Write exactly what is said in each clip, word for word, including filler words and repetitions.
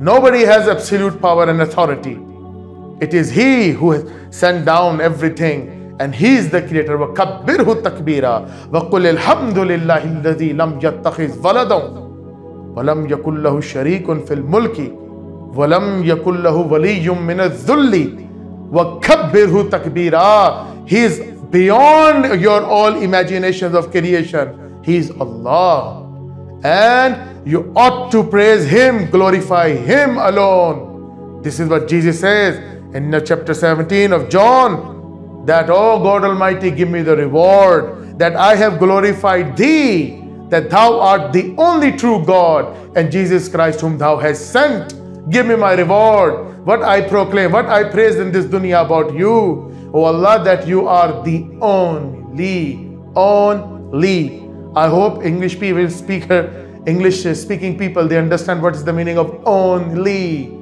Nobody has absolute power and authority. It is He who has sent down everything, and He is the creator. وَكَبِّرْهُ تَكْبِيرًا وَقُلِ الْحَمْدُ لِلَّهِ الَّذِي لَمْ يَتَّخِذْ وَلَدًا وَلَمْ يَكُنْ لَهُ شَرِيكٌ فِي الْمُلْكِ وَلَمْ يَكُنْ لَهُ وَلِيٌّ مِنَ الذُّلِّ وَكَبِّرْهُ تَكْبِيرًا. He is beyond your all imaginations of creation. He is Allah, and you ought to praise Him, glorify Him alone. This is what Jesus says in the chapter seventeen of John, that, "Oh God Almighty, give me the reward that I have glorified Thee, that Thou art the only true God, and Jesus Christ whom Thou hast sent. Give me my reward, what I proclaim, what I praise in this dunya about You, O Allah, that You are the only, only." I hope English people speaker, English speaking people, they understand what is the meaning of only.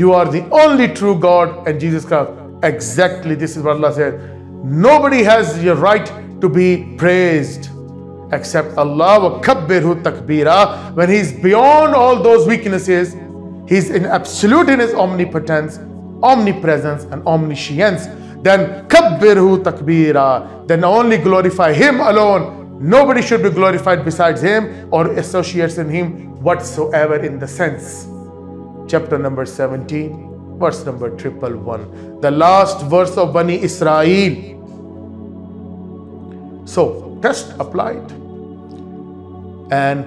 You are the only true God and Jesus Christ. Exactly, this is what Allah said. Nobody has your right to be praised except Allah. وَكَبِّرْهُ تَكْبِيرًا. When He is beyond all those weaknesses, He is in absolute in His omnipotence, omnipresence, and omniscience, then كَبِّرْهُ تَكْبِيرًا. Then only glorify Him alone. Nobody should be glorified besides Him or associates in Him whatsoever in the sense. Chapter number seventeen, verse number triple one. The last verse of Bani Israel. So, test applied. And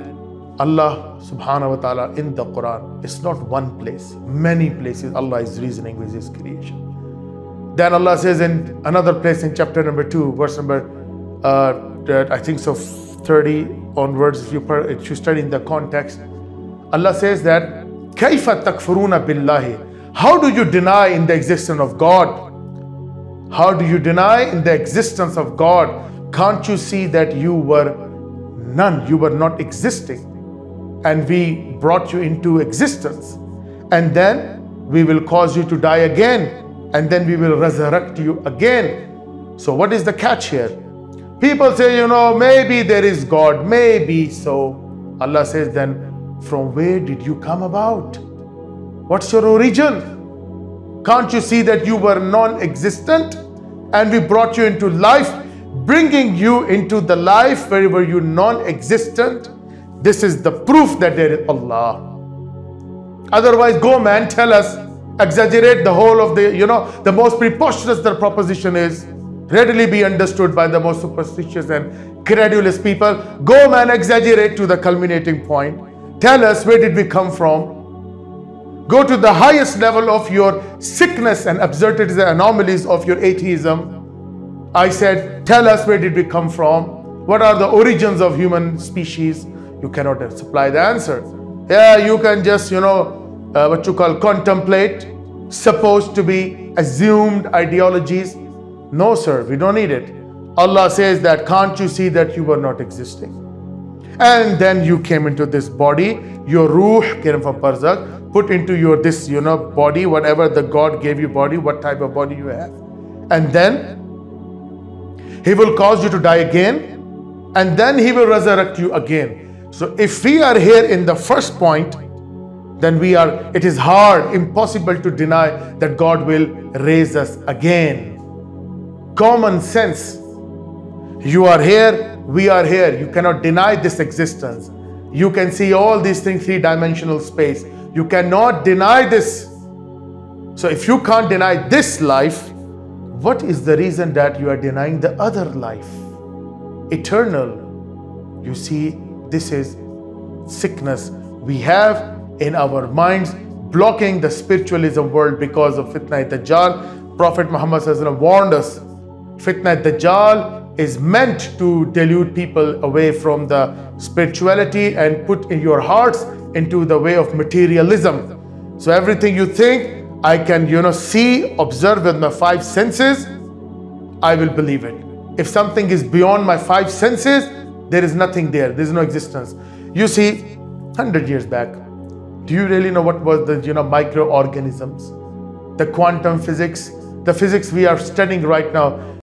Allah subhanahu wa ta'ala in the Quran, it's not one place, many places Allah is reasoning with His creation. Then Allah says in another place in chapter number two, verse number uh, I think so thirty onwards, if you, if you study in the context, Allah says that كَيْفَ تَكْفُرُونَ بِاللَّهِ, how do you deny in the existence of God? How do you deny in the existence of God? Can't you see that you were none, you were not existing, and we brought you into existence, and then we will cause you to die again, and then we will resurrect you again. So what is the catch here? People say, you know, maybe there is God, maybe so. Allah says, then from where did you come about? What's your origin? Can't you see that you were non-existent and we brought you into life, bringing you into the life where were you non-existent? This is the proof that there is Allah. Otherwise, go man, tell us, exaggerate the whole of the, you know, the most preposterous the proposition is, readily be understood by the most superstitious and credulous people. Go man, exaggerate to the culminating point. Tell us, where did we come from? Go to the highest level of your sickness and absurdities and anomalies of your atheism. I said, tell us, where did we come from? What are the origins of human species? You cannot supply the answer. Yeah, you can just, you know, uh, what you call contemplate, supposed to be assumed ideologies. No sir, we don't need it. Allah says that, can't you see that you were not existing? And then you came into this body, your ruh came from Barzakh, put into your this, you know, body, whatever the God gave you body, what type of body you have. And then He will cause you to die again, and then He will resurrect you again. So if we are here in the first point, then we are, it is hard, impossible to deny that God will raise us again. Common sense. You are here, we are here. You cannot deny this existence. You can see all these things, three-dimensional space. You cannot deny this. So if you can't deny this life, what is the reason that you are denying the other life? Eternal. You see, this is sickness we have in our minds, blocking the spiritualism world because of Fitna-Dajjal. Prophet Muhammad warned us. Fitna-Dajjal is meant to delude people away from the spirituality and put in your hearts into the way of materialism. So everything you think, I can, you know, see, observe with my five senses, I will believe it. If something is beyond my five senses, there is nothing there, there is no existence. You see, one hundred years back, do you really know what was the, you know, microorganisms, the quantum physics, the physics we are studying right now?